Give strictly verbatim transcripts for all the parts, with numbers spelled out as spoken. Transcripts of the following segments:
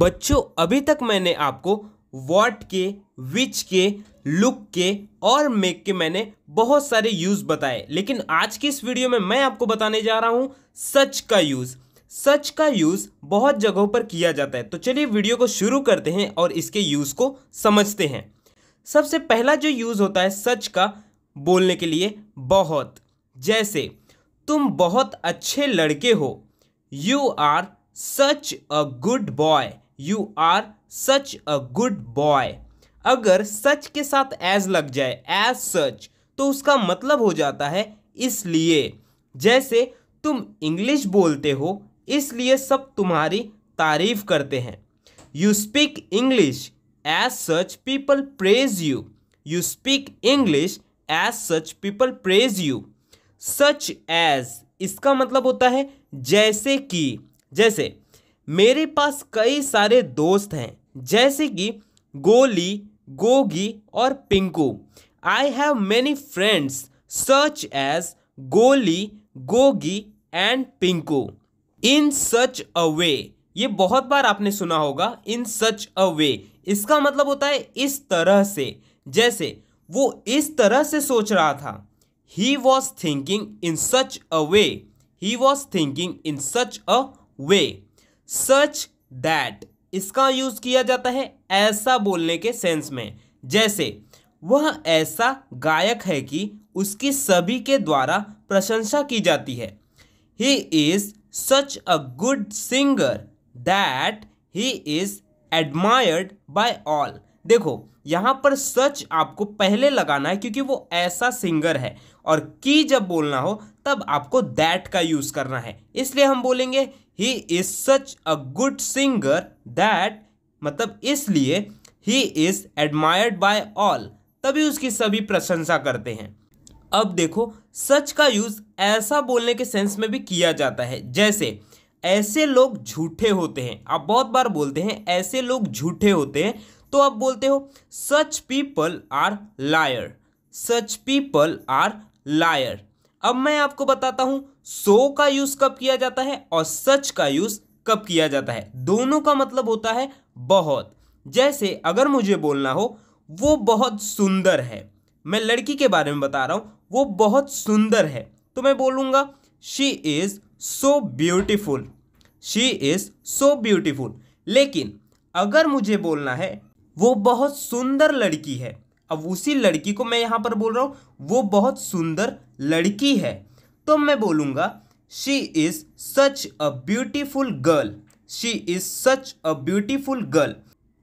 बच्चों अभी तक मैंने आपको व्हाट के, विच के, लुक के और मेक के मैंने बहुत सारे यूज़ बताए, लेकिन आज की इस वीडियो में मैं आपको बताने जा रहा हूँ सच का यूज़। सच का यूज़ बहुत जगहों पर किया जाता है। तो चलिए वीडियो को शुरू करते हैं और इसके यूज़ को समझते हैं। सबसे पहला जो यूज़ होता है सच का बोलने के लिए बहुत, जैसे तुम बहुत अच्छे लड़के हो, you are such a good boy, you are such a good boy. अगर सच के साथ एज लग जाए, एज सच, तो उसका मतलब हो जाता है इसलिए। जैसे तुम इंग्लिश बोलते हो इसलिए सब तुम्हारी तारीफ करते हैं, you speak English as such people praise you, you speak English as such people praise you. Such as इसका मतलब होता है जैसे कि, जैसे मेरे पास कई सारे दोस्त हैं, जैसे कि गोली, गोगी और Pinku. I have many friends such as Goli, Gogi and Pinku. In such a way, ये बहुत बार आपने सुना होगा, इन सच अ वे, इसका मतलब होता है इस तरह से। जैसे वो इस तरह से सोच रहा था, He was thinking in such a way. He was thinking in such a way. Such that इसका यूज किया जाता है ऐसा बोलने के सेंस में। जैसे वह ऐसा गायक है कि उसकी सभी के द्वारा प्रशंसा की जाती है। He is such a good singer that he is admired by all. देखो यहाँ पर सच आपको पहले लगाना है क्योंकि वो ऐसा सिंगर है, और की जब बोलना हो तब आपको दैट का यूज़ करना है। इसलिए हम बोलेंगे he is such a good singer that, मतलब इसलिए he is admired by all, तभी उसकी सभी प्रशंसा करते हैं। अब देखो सच का यूज़ ऐसा बोलने के सेंस में भी किया जाता है। जैसे ऐसे लोग झूठे होते हैं, आप बहुत बार बोलते हैं ऐसे लोग झूठे होते हैं, तो आप बोलते हो such people are liar, such people are liar. अब मैं आपको बताता हूँ सो का यूज़ कब किया जाता है और सच का यूज़ कब किया जाता है, दोनों का मतलब होता है बहुत। जैसे अगर मुझे बोलना हो वो बहुत सुंदर है, मैं लड़की के बारे में बता रहा हूँ, वो बहुत सुंदर है, तो मैं बोलूँगा she is so beautiful, she is so beautiful. लेकिन अगर मुझे बोलना है वो बहुत सुंदर लड़की है, अब उसी लड़की को मैं यहाँ पर बोल रहा हूँ वो बहुत सुंदर लड़की है, तो मैं बोलूँगा she is such a beautiful girl, she is such a beautiful girl.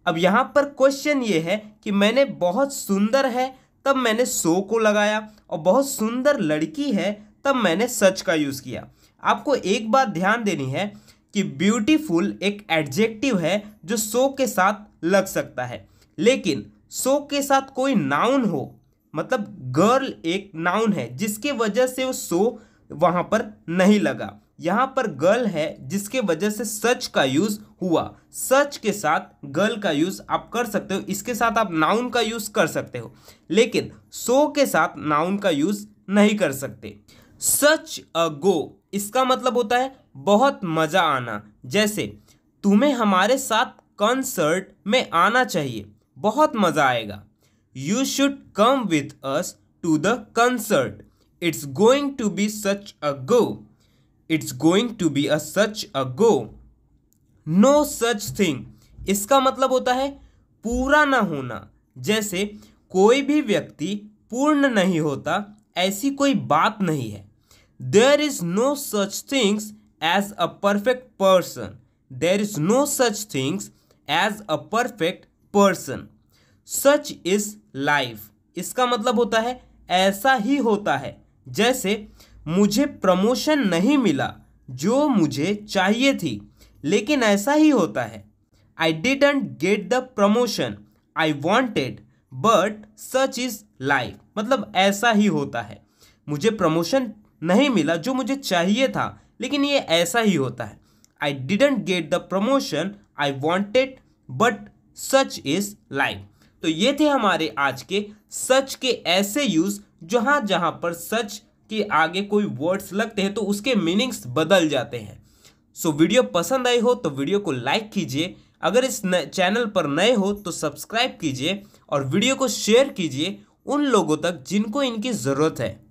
अब यहाँ पर क्वेश्चन ये है कि मैंने बहुत सुंदर है तब मैंने सो को लगाया, और बहुत सुंदर लड़की है तब मैंने सच का यूज़ किया। आपको एक बात ध्यान देनी है कि ब्यूटीफुल एक एडजेक्टिव है जो सो के साथ लग सकता है, लेकिन सो के साथ कोई नाउन हो, मतलब गर्ल एक नाउन है जिसके वजह से वो सो वहाँ पर नहीं लगा, यहाँ पर गर्ल है जिसके वजह से सच का यूज़ हुआ। सच के साथ गर्ल का यूज़ आप कर सकते हो, इसके साथ आप नाउन का यूज़ कर सकते हो, लेकिन सो के साथ नाउन का यूज़ नहीं कर सकते। सच अ गो इसका मतलब होता है बहुत मज़ा आना। जैसे तुम्हें हमारे साथ कंसर्ट में आना चाहिए, बहुत मज़ा आएगा। You should come with us to the concert, it's going to be such a go, it's going to be a such a go. No such thing इसका मतलब होता है पूरा ना होना। जैसे कोई भी व्यक्ति पूर्ण नहीं होता, ऐसी कोई बात नहीं है। There is no such things as a perfect person. There is no such things as a perfect person. Such is life. इसका मतलब होता है ऐसा ही होता है। जैसे मुझे प्रमोशन नहीं मिला जो मुझे चाहिए थी, लेकिन ऐसा ही होता है। I didn't get the promotion I wanted, but such is life. मतलब ऐसा ही होता है, मुझे प्रमोशन नहीं मिला जो मुझे चाहिए था, लेकिन ये ऐसा ही होता है। I didn't get the promotion I wanted but such is life. तो ये थे हमारे आज के सच के ऐसे यूज़, जहाँ जहाँ पर सच के आगे कोई वर्ड्स लगते हैं तो उसके मीनिंग्स बदल जाते हैं। सो वीडियो पसंद आई हो तो वीडियो को लाइक कीजिए, अगर इस चैनल पर नए हो तो सब्सक्राइब कीजिए और वीडियो को शेयर कीजिए उन लोगों तक जिनको इनकी ज़रूरत है।